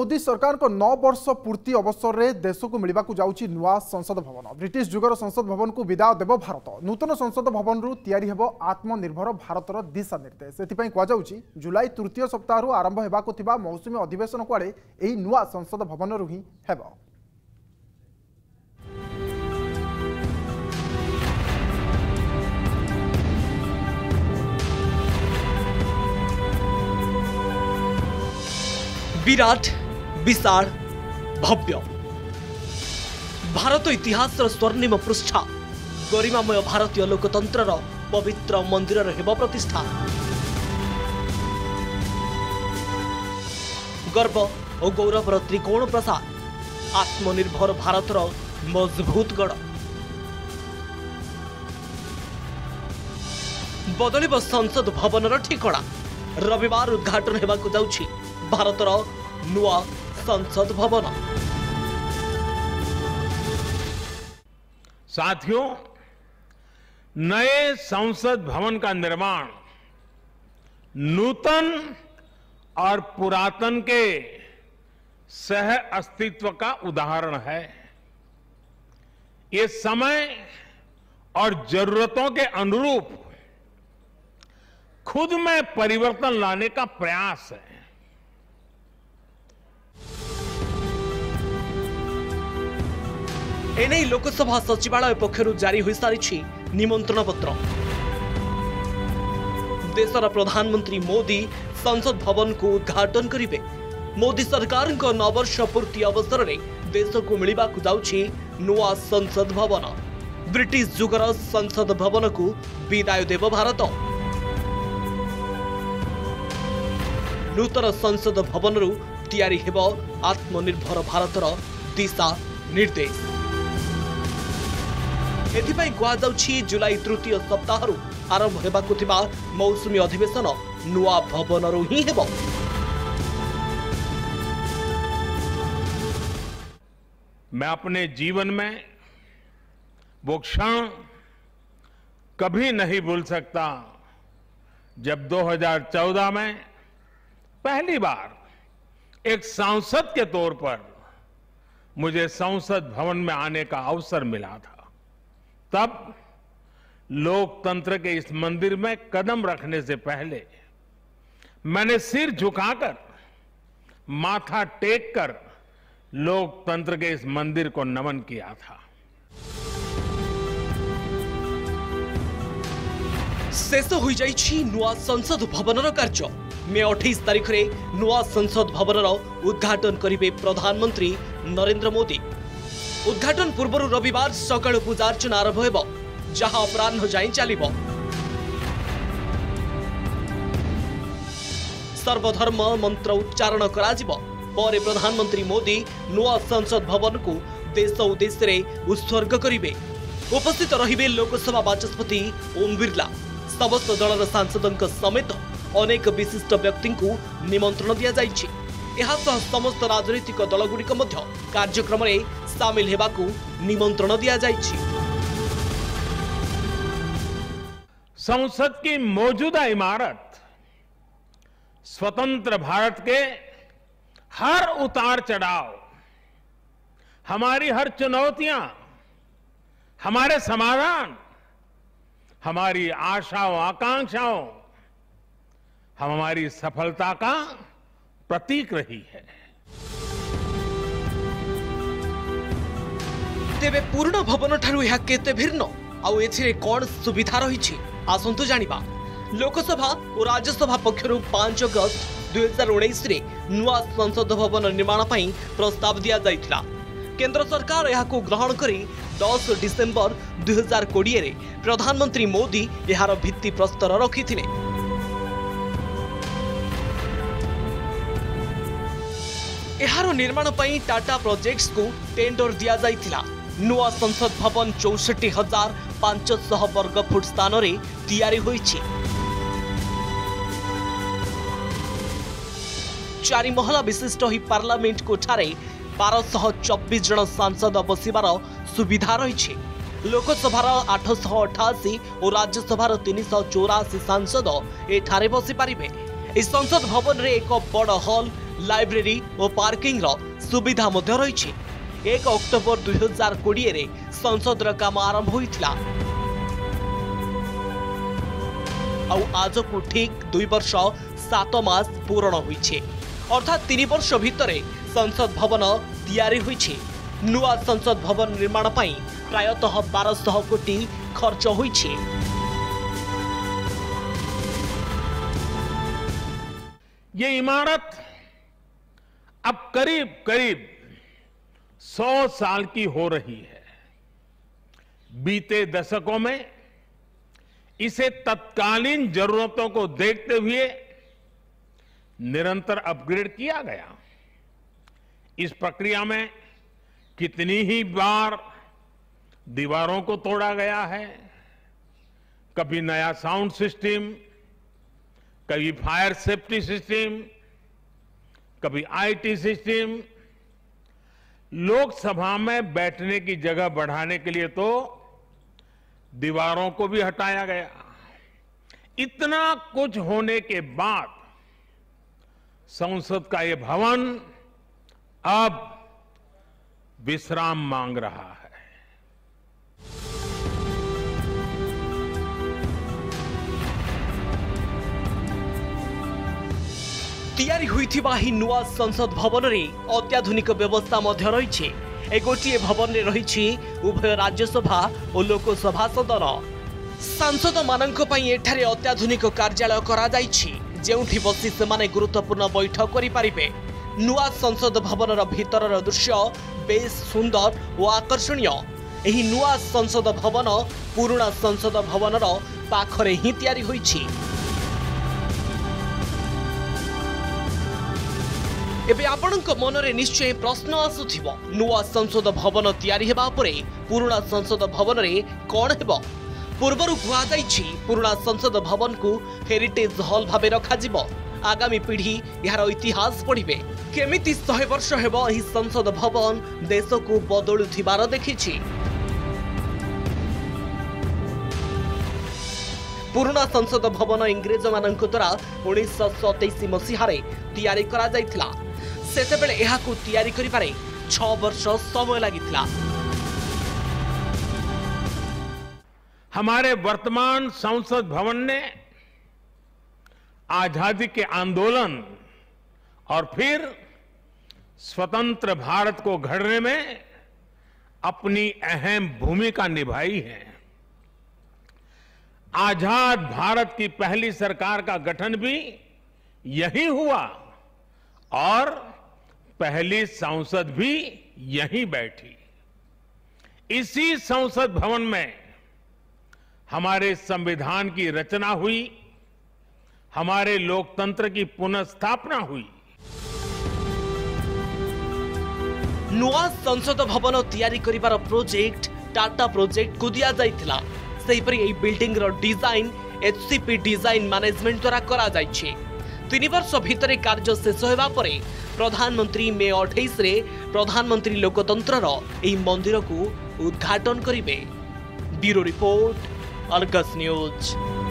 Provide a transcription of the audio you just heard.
मोदी सरकार को 9 वर्ष पूर्ति अवसर में देश को मिलवा जाऊँगी नूआ संसद भवन। ब्रिटिश जुगर संसद भवन को विदाय देव भारत। नूतन संसद भवन रु तैयारी हेबो आत्मनिर्भर भारतर दिशा निर्देश। एथिपाई कहुई जुलाई तृतीय सप्ताह आरंभ होगा मौसुमी अधिवेशन कुआड़े यही नूआ संसद भवन रु ही हेबो। विराट विशाल भव्य भारत इतिहास स्वर्णिम पृष्ठा गरिमामय भारतीय लोकतंत्र पवित्र मंदिर हेब प्रतिष्ठा। गर्व और गौरवर त्रिकोण प्रसार आत्मनिर्भर भारतर मजबूत गढ़। बदलिब संसद भवनर ठिकणा। रविवार उद्घाटन होगा जाउछि भारतर नूआ संसद भवन। साथियों, नए संसद भवन का निर्माण नूतन और पुरातन के सह अस्तित्व का उदाहरण है। ये समय और जरूरतों के अनुरूप खुद में परिवर्तन लाने का प्रयास है। एने लोकसभा सचिवालय पक्षर जारी हो सारी निमंत्रण पत्र। देशर प्रधानमंत्री मोदी संसद भवन को उद्घाटन करेंगे। मोदी सरकार 9 वर्ष पूर्ति अवसर में देश को मिलवा जाऊँगी नूआ संसद भवन। ब्रिटिश जुगर संसद भवन को विदाय देव भारत। नूतन संसद भवन रु तैयारी हेबो आत्मनिर्भर भारतर दिशा निर्देश। एथिपाई कहुई जुलाई तृतीय सप्ताह आरंभ होगा मौसुमी अधिवेशन नूआ भवन रु ही हेब। मैं अपने जीवन में वो क्षण कभी नहीं भूल सकता जब 2014 में पहली बार एक सांसद के तौर पर मुझे संसद भवन में आने का अवसर मिला था। तब लोकतंत्र के इस मंदिर में कदम रखने से पहले मैंने सिर झुकाकर माथा टेककर लोकतंत्र के इस मंदिर को नमन किया था। शेष हो जाइछि नूआ संसद भवनर कार्य। मे 28 तारीख में नूआ संसद भवनर उद्घाटन करेंगे प्रधानमंत्री नरेंद्र मोदी। उद्घाटन पूर्व रविवार सकाल पूजार्चना आरंभ होगा जहां अपराह्न जाए चलिबो। सर्वधर्म मंत्र उच्चारण कराजिबो। पर प्रधानमंत्री मोदी नूआ संसद भवन को देश उद्देश्य रे उत्सर्ग करेंगे। उपस्थित रहिबे लोकसभा बाचस्पति ओम बिरला समस्त दलर सांसदों समेत अनेक विशिष्ट व्यक्ति को निमंत्रण दि जाइछि। एहा समस्त राजनीतिक दलगुड़िक कार्यक्रम में सामिल होगा निमंत्रण दि जाइछि। संसद की मौजूदा इमारत स्वतंत्र भारत के हर उतार चढ़ाव, हमारी हर चुनौतियां, हमारे समाधान, हमारी आशाओं आकांक्षाओं, हमारी सफलता का प्रतीक रही है। तेरे पूर्ण भवन ठारू यह केते भिन्न आउ एथिरे कोन सुविधा रही छी आसंतु जानिबा। लोकसभा और राज्यसभा पक्षरू 5 अगस्त 2019 रे नूआ संसद भवन निर्माण पई प्रस्ताव दिया जाइथिला। केंद्र सरकार यह ग्रहण करी 10 डिसेंबर 2020 रे प्रधानमंत्री मोदी यार भित्तिप्रस्तर रखिथिले। एहारो निर्माण पई टाटा प्रोजेक्ट्स को टेंडर दिया जाइथिला। नूआ संसद भवन 64,500 वर्गफुट स्थान रे तैयारी होईछि। 4 महला विशिष्ट ही पार्लियामेंट कोठारे 1224 जन सांसद बसिबार सुविधा रही। लोकसभार 888 और राज्यसभार 384 सांसद एठारे बसिपारे। इस संसद भवन रे एक बड़ हल लाइब्रेरी और पार्किंग सुविधा रही। 1 अक्टोबर 2020 रे संसदर काम आरंभ होता आज को ठीक 2 वर्ष 7 मास पूरण होई अर्थात 3 वर्ष भितरे संसद भवन तैयारी होई। नुआ संसद भवन निर्माण पाई प्रायतः 1200 कोटी खर्च होई। ये इमारत अब करीब करीब 100 साल की हो रही है। बीते दशकों में इसे तत्कालीन जरूरतों को देखते हुए निरंतर अपग्रेड किया गया। इस प्रक्रिया में कितनी ही बार दीवारों को तोड़ा गया है, कभी नया साउंड सिस्टम, कभी फायर सेफ्टी सिस्टम, कभी आईटी सिस्टम। लोकसभा में बैठने की जगह बढ़ाने के लिए तो दीवारों को भी हटाया गया। इतना कुछ होने के बाद संसद का ये भवन अब विश्राम मांग रहा है। तैयारी हुई नुआ संसद भवन में अत्याधुनिक व्यवस्था रही। गोटे भवन में रही उभय राज्यसभा और लोकसभा सदन। सांसद मानी एठारे अत्याधुनिक कार्यालय करा जेउठी बसी से गुरुत्वपूर्ण बैठक करें। नुआ संसद भवन भीतर दृश्य बेस सुंदर और आकर्षणीय। यही नुआ संसद भवन पुराना संसद भवन पाखरे ही तैयारी होई छी। एबे आपणक मनरे निश्चय प्रश्न आसुथिबो नुआ संसद भवन तयारी हेबा परे पुराना संसद भवन रे कोन हेबो। पूर्वरु कुआ जाईछि पुराना संसद भवन को हेरिटेज हॉल भाबे रखा जिवो। आगामी पीढ़ी यार इतिहास पढ़िबे। केमिति 100 वर्ष हेबो एही संसद भवन देश को बदलुथिबार देखिछि। पुराना संसद भवन इंग्रेज मान द्वारा 1927 मसीह या सेतेबेले एहाकु तैयारी करिबारे 6 वर्ष समय लागितला। हमारे वर्तमान संसद भवन ने आजादी के आंदोलन और फिर स्वतंत्र भारत को गढ़ने में अपनी अहम भूमिका निभाई है। आजाद भारत की पहली सरकार का गठन भी यही हुआ और पहली संसद भी यहीं बैठी। इसी संसद भवन में हमारे संविधान की रचना हुई, हमारे लोकतंत्र की पुनर्स्थापना हुई। नवा संसद भवन तैयारी करिबार प्रोजेक्ट टाटा प्रोजेक्ट को दिया जाइथिला। सेहिपरि एही बिल्डिंग रो डिजाइन एचसीपी डिजाइन मैनेजमेंट द्वारा करा जाइछे। 3 वर्ष भितरे कार्य शेष होगा पर प्रधानमंत्री मे 28 रे प्रधानमंत्री लोकतंत्रर एही मंदिर को उद्घाटन करिबे। Bureau report, Argus news.